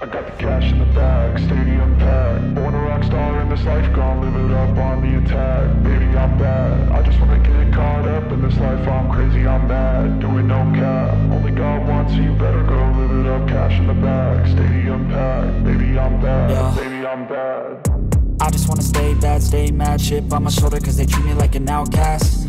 I got the cash in the bag, stadium packed. Born a rock star in this life, gone live it up on the attack. Baby, I'm bad, I just wanna get caught up in this life. I'm crazy, I'm mad, doing no cap. Only God wants you, better go live it up. Cash in the bag, stadium packed. Baby, I'm bad, yeah. Baby, I'm bad. I just wanna stay bad, stay mad. Chip on my shoulder cause they treat me like an outcast.